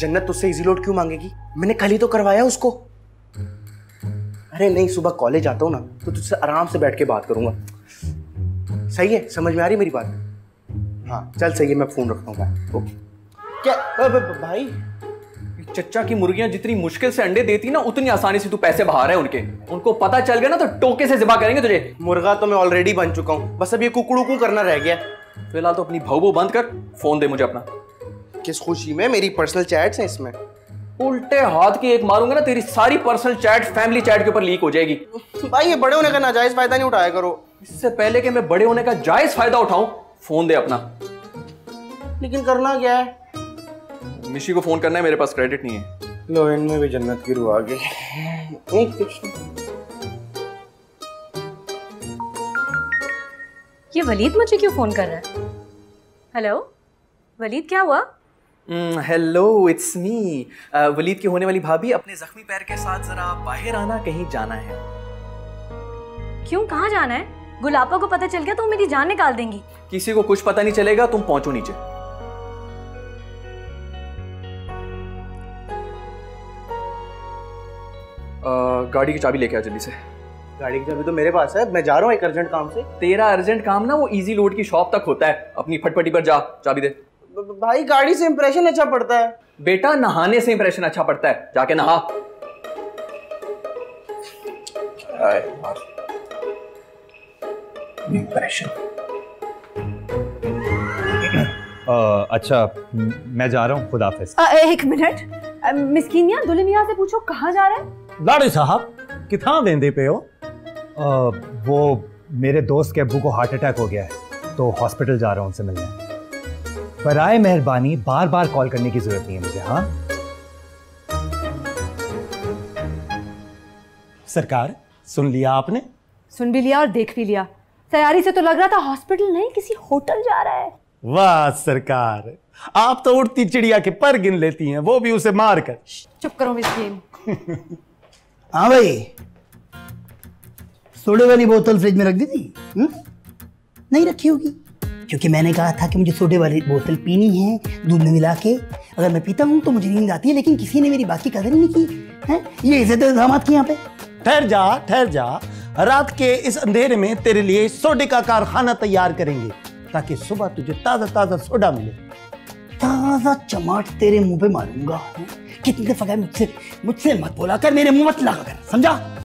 जन्नत तुझसे easy load क्यों मांगेगी? मैंने कल ही तो करवाया उसको। अरे नहीं, सुबह कॉलेज आता हूँ ना तो तुझसे आराम से बैठ के बात करूँगा। सही है, समझ में आ रही मेरी बात? हाँ चल सही है, मैं फ़ोन रखता हूँ। क्या भाई, चच्चा की मुर्गियां जितनी मुश्किल से अंडे देती ना उतनी आसानी से तू पैसे बहा रहा है उनके। उनको पता चल गया ना तो टोके से ज़िबा करेंगे तुझे। मुर्गा तो मैं ऑलरेडी बन चुका हूँ, बस अब ये कुकड़ूकू करना रह गया। फिलहाल तो अपनी भौंभौं बंद कर, फोन दे मुझे अपना। किस खुशी में? मेरी पर्सनल चैट्स हैं इसमें। उल्टे हाथ की एक मारूंगा ना तेरी सारी पर्सनल चैट फैमिली चैट के ऊपर लीक हो जाएगी। भाई ये बड़े होने का नाजायज फायदा नहीं उठाया करो। इससे पहले कि मैं बड़े होने का जायज फायदा उठाऊं, फोन दे अपना। लेकिन करना क्या है? मिशी को फोन करना है, मेरे पास क्रेडिट नहीं है। लो एंड में भी जन्नत की रूह आ गई। ये वलीद मुझे क्यों फोन कर रहा है? हेलो वलीद, क्या हुआ? Hello it's me. वलीद की होने वाली भाभी, अपने जख्मी पैर के साथ जरा बाहर आना, कहीं जाना है। क्यों, कहाँ जाना है? गुलाबा को पता चल गया तो मेरी जान निकाल देंगी। किसी को कुछ पता नहीं चलेगा, तुम पहुंचो नीचे। गाड़ी की चाबी लेके आ जल्दी से। गाड़ी की चाबी तो मेरे पास है, मैं जा रहा हूँ एक अर्जेंट काम से। तेरा अर्जेंट काम ना वो इजी लोड की शॉप तक होता है, अपनी फटफटी पर जा, चाबी दे। भाई गाड़ी से इंप्रेशन अच्छा पड़ता है। बेटा नहाने से इंप्रेशन अच्छा पड़ता है, जाके नहा। अच्छा मैं जा रहा हूँ, खुदा हाफिज़। एक मिनट मिस्किन यार, दुल्हे मियां से पूछो कहाँ जा रहे हैं? लाड़ी साहब कितना वेंदे पे हो? वो मेरे दोस्त के अबू को हार्ट अटैक हो गया है तो हॉस्पिटल जा रहा हूँ उनसे मिलने। बराए मेहरबानी बार बार कॉल करने की जरूरत नहीं है मुझे। हाँ सरकार, सुन लिया आपने? सुन भी लिया और देख भी लिया। तैयारी से तो लग रहा था हॉस्पिटल नहीं, किसी होटल जा रहा है। वाह सरकार, आप तो उड़ती चिड़िया के पर गिन लेती हैं, वो भी उसे मार कर। चुप करो मिस्किन। हाँ भाई, सोडे वाली बोतल फ्रिज में रख दी थी? नहीं रखी होगी, क्योंकि मैंने कहा था कि मुझे सोडे वाली बोतल पीनी है दूध में मिला के। अगर मैं पीता हूँ तो मुझे नींद आती है, लेकिन किसी ने मेरी बात की कदर नहीं की है। ये इज्जत दामाद की यहाँ पे। ठहर जा ठहर जा, रात के इस अंधेरे में तेरे लिए सोडे का कारखाना तैयार करेंगे ताकि सुबह तुझे ताज़ा ताज़ा सोडा मिले। ताज़ा चमाट तेरे मुँह पे मारूंगा। कितने फगे मुझसे मत बोला कर, मेरे मुँह मत लगा कर, समझा?